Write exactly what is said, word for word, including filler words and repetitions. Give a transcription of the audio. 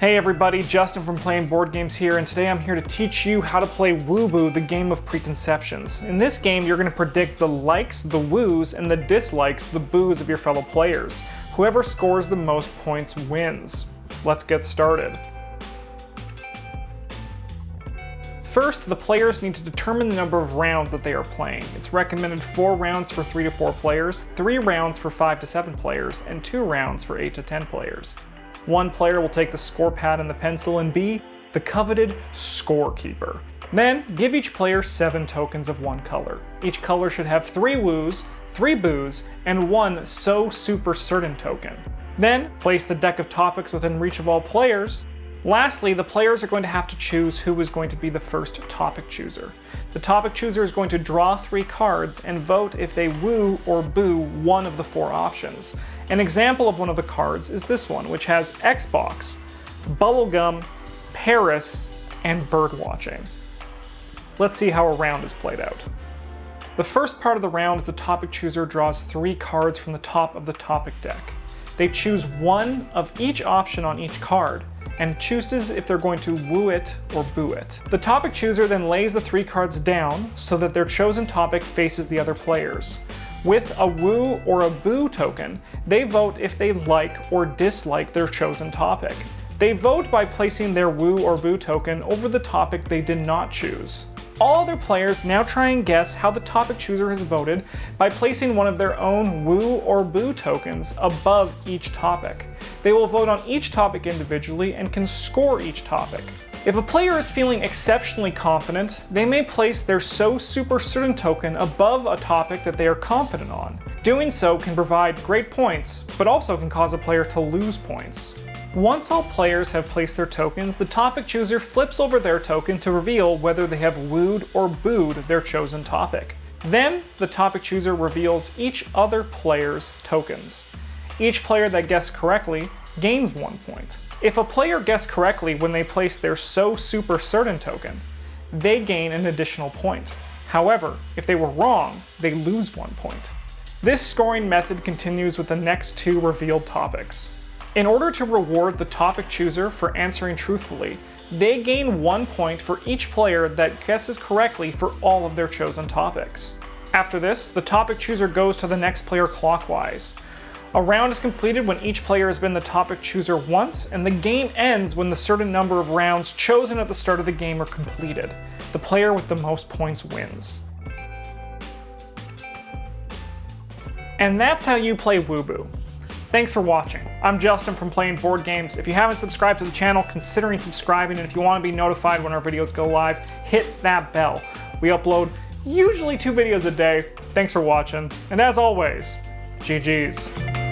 Hey everybody, Justin from PlayingBoardGames here, and today I'm here to teach you how to play Woo Boo, the game of preconceptions. In this game, you're going to predict the likes, the woos, and the dislikes, the boos of your fellow players. Whoever scores the most points wins. Let's get started. First, the players need to determine the number of rounds that they are playing. It's recommended four rounds for three to four players, three rounds for five to seven players, and two rounds for eight to ten players. One player will take the score pad and the pencil and be the coveted scorekeeper. Then give each player seven tokens of one color. Each color should have three woos, three boos, and one so super certain token. Then place the deck of topics within reach of all players. Lastly, the players are going to have to choose who is going to be the first topic chooser. The topic chooser is going to draw three cards and vote if they woo or boo one of the four options. An example of one of the cards is this one, which has Xbox, bubblegum, Paris, and birdwatching. Let's see how a round is played out. The first part of the round is the topic chooser draws three cards from the top of the topic deck. They choose one of each option on each card and chooses if they're going to woo it or boo it. The topic chooser then lays the three cards down so that their chosen topic faces the other players. With a woo or a boo token, they vote if they like or dislike their chosen topic. They vote by placing their woo or boo token over the topic they did not choose. All other players now try and guess how the topic chooser has voted by placing one of their own woo or boo tokens above each topic. They will vote on each topic individually and can score each topic. If a player is feeling exceptionally confident, they may place their so super certain token above a topic that they are confident on. Doing so can provide great points, but also can cause a player to lose points. Once all players have placed their tokens, the topic chooser flips over their token to reveal whether they have wooed or booed their chosen topic. Then, the topic chooser reveals each other player's tokens. Each player that guessed correctly gains one point. If a player guessed correctly when they place their so super certain token, they gain an additional point. However, if they were wrong, they lose one point. This scoring method continues with the next two revealed topics. In order to reward the topic chooser for answering truthfully, they gain one point for each player that guesses correctly for all of their chosen topics. After this, the topic chooser goes to the next player clockwise. A round is completed when each player has been the topic chooser once, and the game ends when the certain number of rounds chosen at the start of the game are completed. The player with the most points wins. And that's how you play Woo Boo. Thanks for watching. I'm Justin from PlayingBoardGames. If you haven't subscribed to the channel, considering subscribing, and if you want to be notified when our videos go live, hit that bell. We upload usually two videos a day. Thanks for watching, and as always, G G's.